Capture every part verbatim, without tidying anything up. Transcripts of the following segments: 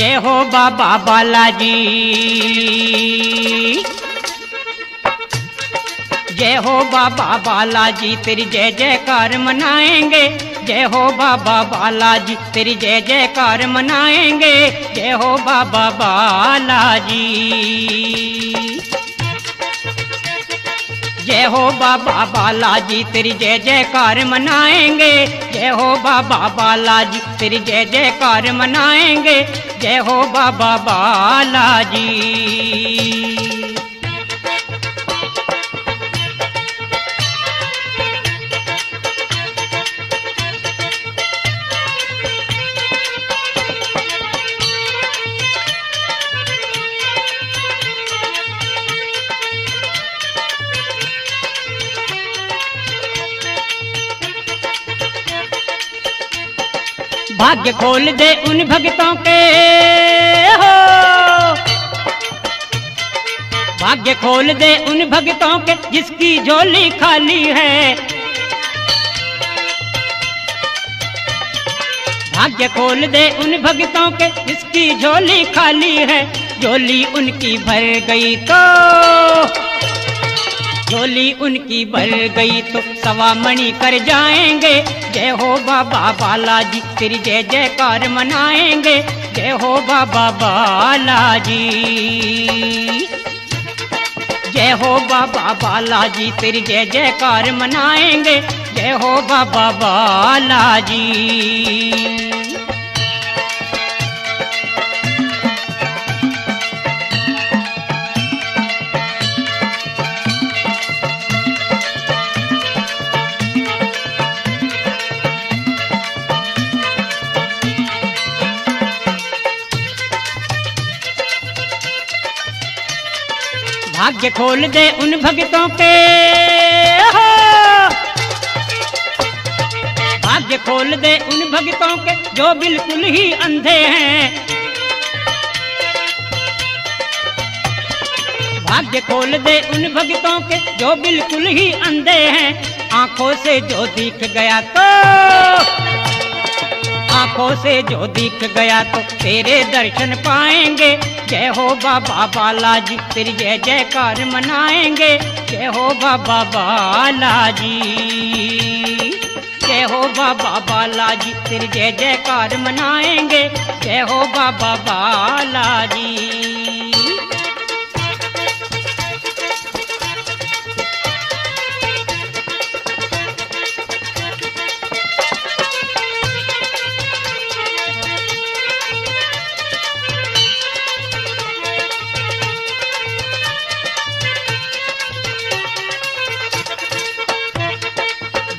जय हो बाबा बालाजी, जय हो बाबा बालाजी तेरी जय जयकार मनाएंगे। जय हो बाबा बालाजी तेरी जय जयकार मनाएंगे। जय हो बाबा बालाजी, जय हो बाबा बालाजी तेरी जय जयकार मनाएंगे। जय हो बाबा बालाजी तेरी जय जयकार मनाएंगे। जय हो बाबा बालाजी। भाग्य खोल दे उन भक्तों के हो, भाग्य खोल दे उन भक्तों के जिसकी झोली खाली है। भाग्य खोल दे उन भक्तों के जिसकी झोली खाली है। झोली उनकी भर गई तो, झोली उनकी भर गई तो सवा मणि कर जाएंगे। जय हो बाबा बालाजी तेरी जय जयकार मनाएंगे। जय हो बाबा बालाजी, जय हो बाबा बालाजी तेरी जय जयकार मनाएंगे। जय हो बाबा बालाजी। भाग्य खोल दे उन भक्तों के हो, भाग्य खोल दे उन भक्तों के जो बिल्कुल ही अंधे हैं। भाग्य खोल दे उन भक्तों के जो बिल्कुल ही अंधे हैं। आंखों से जो दिख गया तो, आंखों से जो दिख गया तो तेरे दर्शन पाएंगे। जय हो बाबा बालाजी तेरी जय जयकार मनाएंगे। जय हो बाबा बालाजी, जय हो बाबा बालाजी तेरी जय जयकार मनाएंगे। जय हो बाबा बालाजी।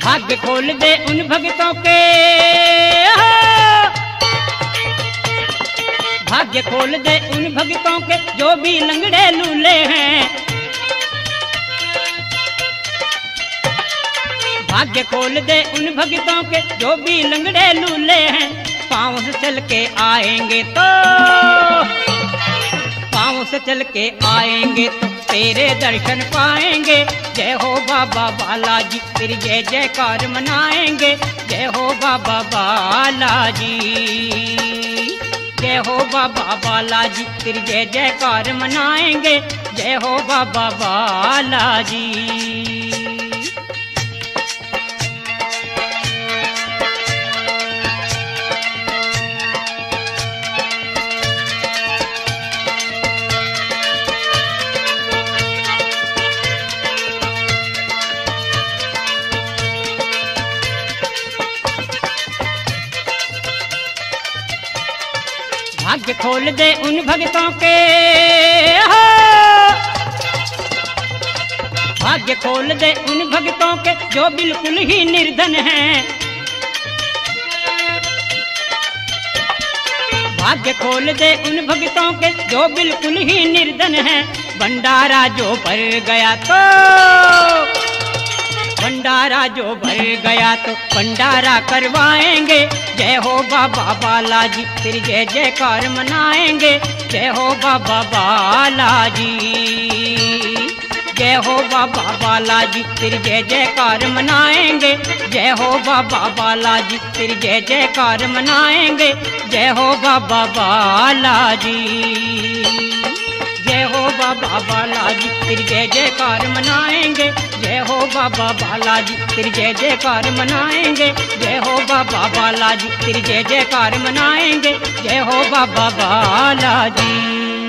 भाग्य खोल दे उन भक्तों के हो, भाग्य खोल दे उन भक्तों के जो भी लंगड़े लूले हैं। भाग्य खोल दे उन भक्तों के जो भी लंगड़े लूले हैं। पाँव से चल के आएंगे तो, पाँव से चल के आएंगे तो तेरे दर्शन पाएंगे। जय हो बाबा बालाजी तेरी जय जयकार मनाएंगे। जय हो बाबा बालाजी, जय हो बाबा बालाजी तेरी जय जयकार मनाएंगे। जय हो बाबा बालाजी। भाग्य खोल दे उन भक्तों के हो, भाग्य खोल दे उन भक्तों के जो बिल्कुल ही निर्धन हैं। भाग्य खोल दे उन भक्तों के जो बिल्कुल ही निर्धन हैं। भंडारा जो भर गया तो, भंडारा जो भर गया तो भंडारा करवाएंगे। जय हो बाबा बालाजी तेरी जय जयकार मनाएंगे। जय हो बाबा बालाजी, जय हो बाबा बालाजी तेरी जय जयकार मनाएंगे। जय हो बाबा बालाजी तेरी जय जयकार मनाएंगे। जय हो बाबा बालाजी, जय हो बाबा बालाजी तेरी जय जयकार मनाएंगे। जय हो बाबा बालाजी तेरी जय जयकार मनाएंगे। जय हो बाबा बालाजी तेरी जय जयकार मनाएंगे। जय हो बाबा बालाजी।